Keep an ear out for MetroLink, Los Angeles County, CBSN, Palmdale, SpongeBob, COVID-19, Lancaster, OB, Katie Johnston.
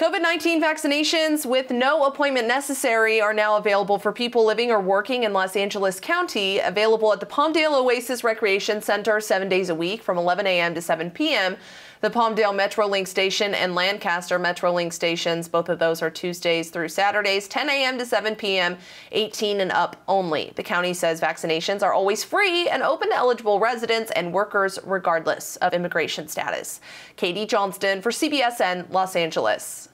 COVID-19 vaccinations with no appointment necessary are now available for people living or working in Los Angeles County, available at the Palmdale Oasis Recreation Center 7 days a week from 11 a.m. to 7 p.m. The Palmdale MetroLink station and Lancaster MetroLink stations, both of those are Tuesdays through Saturdays, 10 a.m. to 7 p.m., 18 and up only. The county says vaccinations are always free and open to eligible residents and workers regardless of immigration status. Katie Johnston for CBSN Los Angeles.